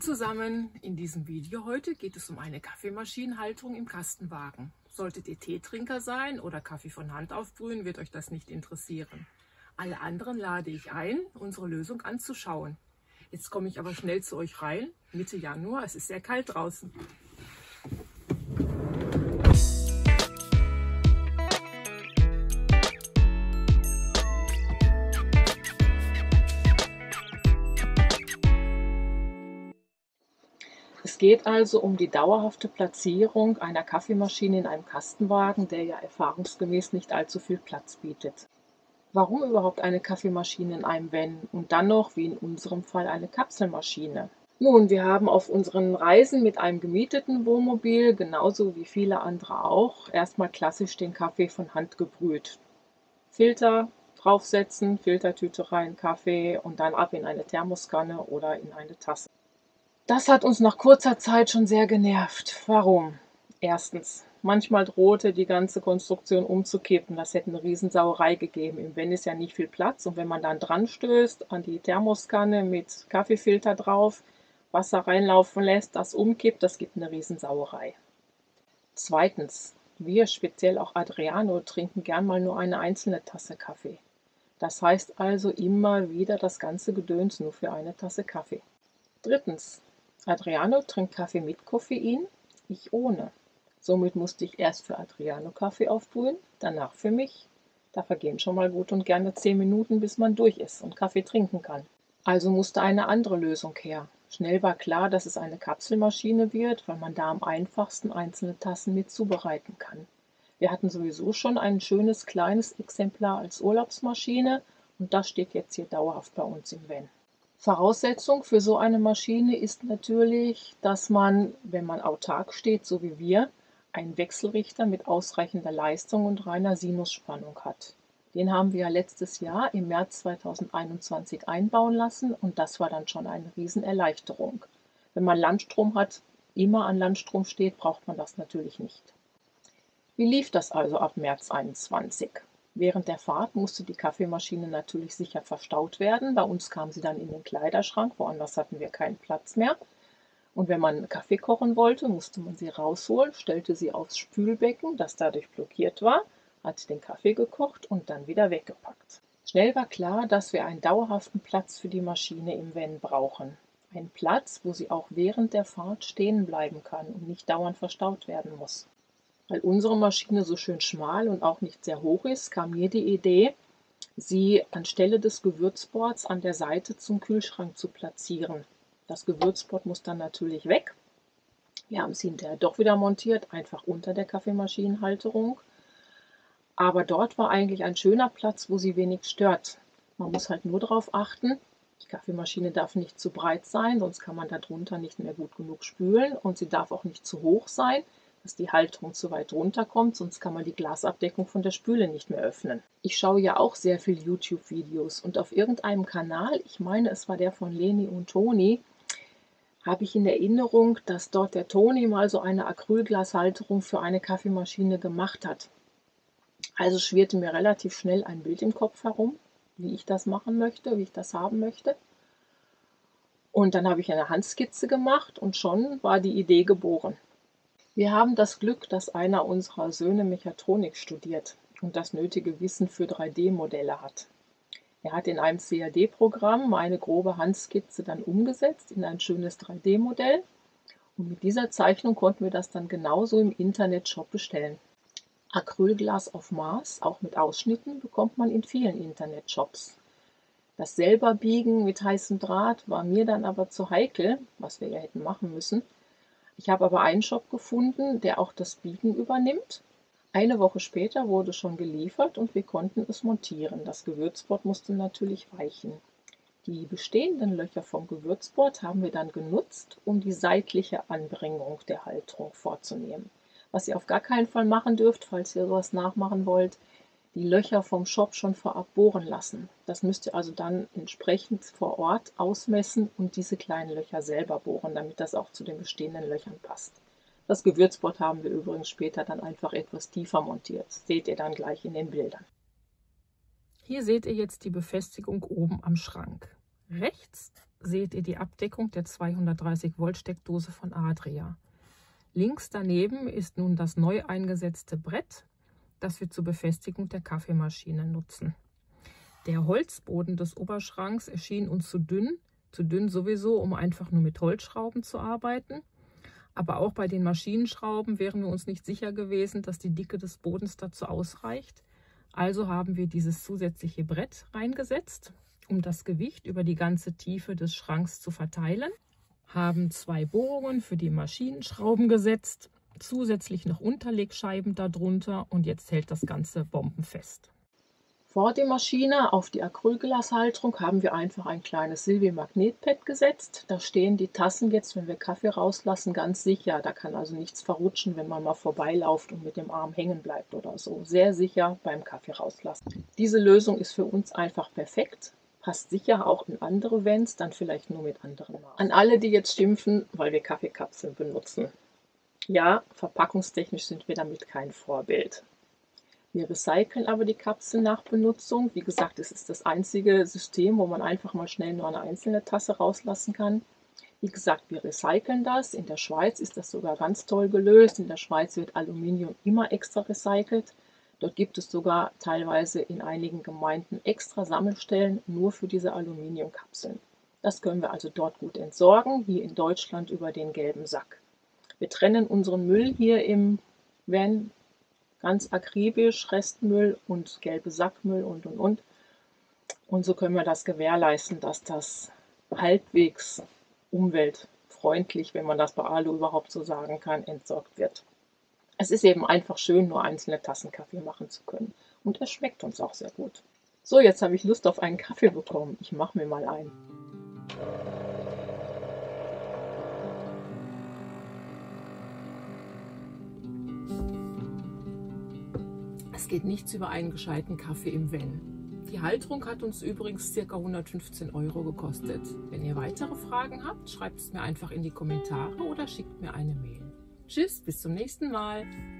zusammen, in diesem Video heute geht es um eine Kaffeemaschinenhalterung im Kastenwagen. Solltet ihr Teetrinker sein oder Kaffee von Hand aufbrühen, wird euch das nicht interessieren. Alle anderen lade ich ein, unsere Lösung anzuschauen. Jetzt komme ich aber schnell zu euch rein, Mitte Januar, es ist sehr kalt draußen. Es geht also um die dauerhafte Platzierung einer Kaffeemaschine in einem Kastenwagen, der ja erfahrungsgemäß nicht allzu viel Platz bietet. Warum überhaupt eine Kaffeemaschine in einem Van und dann noch, wie in unserem Fall, eine Kapselmaschine? Nun, wir haben auf unseren Reisen mit einem gemieteten Wohnmobil, genauso wie viele andere auch, erstmal klassisch den Kaffee von Hand gebrüht. Filter draufsetzen, Filtertüte rein, Kaffee und dann ab in eine Thermoskanne oder in eine Tasse. Das hat uns nach kurzer Zeit schon sehr genervt. Warum? Erstens, manchmal drohte die ganze Konstruktion umzukippen. Das hätte eine Riesensauerei gegeben. Im Van ist ja nicht viel Platz und wenn man dann dran stößt, an die Thermoskanne mit Kaffeefilter drauf, Wasser reinlaufen lässt, das umkippt, das gibt eine Riesensauerei. Zweitens, wir, speziell auch Adriano, trinken gern mal nur eine einzelne Tasse Kaffee. Das heißt also immer wieder das ganze Gedöns nur für eine Tasse Kaffee. Drittens, Adriano trinkt Kaffee mit Koffein, ich ohne. Somit musste ich erst für Adriano Kaffee aufbrühen, danach für mich. Da vergehen schon mal gut und gerne 10 Minuten, bis man durch ist und Kaffee trinken kann. Also musste eine andere Lösung her. Schnell war klar, dass es eine Kapselmaschine wird, weil man da am einfachsten einzelne Tassen mit zubereiten kann. Wir hatten sowieso schon ein schönes kleines Exemplar als Urlaubsmaschine und das steht jetzt hier dauerhaft bei uns im Van. Voraussetzung für so eine Maschine ist natürlich, dass man, wenn man autark steht, so wie wir, einen Wechselrichter mit ausreichender Leistung und reiner Sinusspannung hat. Den haben wir ja letztes Jahr im März 2021 einbauen lassen und das war dann schon eine Riesenerleichterung. Wenn man Landstrom hat, immer an Landstrom steht, braucht man das natürlich nicht. Wie lief das also ab März 2021? Während der Fahrt musste die Kaffeemaschine natürlich sicher verstaut werden. Bei uns kam sie dann in den Kleiderschrank, woanders hatten wir keinen Platz mehr. Und wenn man Kaffee kochen wollte, musste man sie rausholen, stellte sie aufs Spülbecken, das dadurch blockiert war, hat den Kaffee gekocht und dann wieder weggepackt. Schnell war klar, dass wir einen dauerhaften Platz für die Maschine im Van brauchen. Einen Platz, wo sie auch während der Fahrt stehen bleiben kann und nicht dauernd verstaut werden muss. Weil unsere Maschine so schön schmal und auch nicht sehr hoch ist, kam mir die Idee, sie anstelle des Gewürzbords an der Seite zum Kühlschrank zu platzieren. Das Gewürzbord muss dann natürlich weg. Wir haben es hinterher doch wieder montiert, einfach unter der Kaffeemaschinenhalterung. Aber dort war eigentlich ein schöner Platz, wo sie wenig stört. Man muss halt nur darauf achten, die Kaffeemaschine darf nicht zu breit sein, sonst kann man darunter nicht mehr gut genug spülen und sie darf auch nicht zu hoch sein, dass die Halterung zu weit runterkommt, sonst kann man die Glasabdeckung von der Spüle nicht mehr öffnen. Ich schaue ja auch sehr viel YouTube-Videos und auf irgendeinem Kanal, ich meine, es war der von Leni und Toni, habe ich in Erinnerung, dass dort der Toni mal so eine Acrylglashalterung für eine Kaffeemaschine gemacht hat. Also schwirrte mir relativ schnell ein Bild im Kopf herum, wie ich das machen möchte, wie ich das haben möchte. Und dann habe ich eine Handskizze gemacht und schon war die Idee geboren. Wir haben das Glück, dass einer unserer Söhne Mechatronik studiert und das nötige Wissen für 3D-Modelle hat. Er hat in einem CAD-Programm meine grobe Handskizze dann umgesetzt in ein schönes 3D-Modell und mit dieser Zeichnung konnten wir das dann genauso im Internetshop bestellen. Acrylglas auf Maß, auch mit Ausschnitten, bekommt man in vielen Internetshops. Das selber biegen mit heißem Draht war mir dann aber zu heikel, was wir ja hätten machen müssen. Ich habe aber einen Shop gefunden, der auch das Biegen übernimmt. Eine Woche später wurde schon geliefert und wir konnten es montieren. Das Gewürzbord musste natürlich weichen. Die bestehenden Löcher vom Gewürzbord haben wir dann genutzt, um die seitliche Anbringung der Halterung vorzunehmen. Was ihr auf gar keinen Fall machen dürft, falls ihr sowas nachmachen wollt, die Löcher vom Shop schon vorab bohren lassen. Das müsst ihr also dann entsprechend vor Ort ausmessen und diese kleinen Löcher selber bohren, damit das auch zu den bestehenden Löchern passt. Das Gewürzbord haben wir übrigens später dann einfach etwas tiefer montiert. Das seht ihr dann gleich in den Bildern. Hier seht ihr jetzt die Befestigung oben am Schrank. Rechts seht ihr die Abdeckung der 230 Volt Steckdose von Adria. Links daneben ist nun das neu eingesetzte Brett, das wir zur Befestigung der Kaffeemaschine nutzen. Der Holzboden des Oberschranks erschien uns zu dünn sowieso, um einfach nur mit Holzschrauben zu arbeiten. Aber auch bei den Maschinenschrauben wären wir uns nicht sicher gewesen, dass die Dicke des Bodens dazu ausreicht. Also haben wir dieses zusätzliche Brett reingesetzt, um das Gewicht über die ganze Tiefe des Schranks zu verteilen. Haben 2 Bohrungen für die Maschinenschrauben gesetzt, zusätzlich noch Unterlegscheiben darunter und jetzt hält das Ganze bombenfest. Vor der Maschine auf die Acrylglashalterung haben wir einfach ein kleines Silvy-Magnetpad gesetzt. Da stehen die Tassen jetzt, wenn wir Kaffee rauslassen, ganz sicher. Da kann also nichts verrutschen, wenn man mal vorbeiläuft und mit dem Arm hängen bleibt oder so. Sehr sicher beim Kaffee rauslassen. Diese Lösung ist für uns einfach perfekt. Passt sicher auch in andere Vans, dann vielleicht nur mit anderen Marken. An alle, die jetzt schimpfen, weil wir Kaffeekapseln benutzen. Ja, verpackungstechnisch sind wir damit kein Vorbild. Wir recyceln aber die Kapseln nach Benutzung. Wie gesagt, es ist das einzige System, wo man einfach mal schnell nur eine einzelne Tasse rauslassen kann. Wie gesagt, wir recyceln das. In der Schweiz ist das sogar ganz toll gelöst. In der Schweiz wird Aluminium immer extra recycelt. Dort gibt es sogar teilweise in einigen Gemeinden extra Sammelstellen nur für diese Aluminiumkapseln. Das können wir also dort gut entsorgen, hier in Deutschland über den gelben Sack. Wir trennen unseren Müll hier im Van ganz akribisch, Restmüll und gelbe Sackmüll und. Und so können wir das gewährleisten, dass das halbwegs umweltfreundlich, wenn man das bei Alu überhaupt so sagen kann, entsorgt wird. Es ist eben einfach schön, nur einzelne Tassen Kaffee machen zu können. Und er schmeckt uns auch sehr gut. So, jetzt habe ich Lust auf einen Kaffee bekommen. Ich mache mir mal einen. Es geht nichts über einen gescheiten Kaffee im Van. Die Halterung hat uns übrigens ca. 115 € gekostet. Wenn ihr weitere Fragen habt, schreibt es mir einfach in die Kommentare oder schickt mir eine Mail. Tschüss, bis zum nächsten Mal.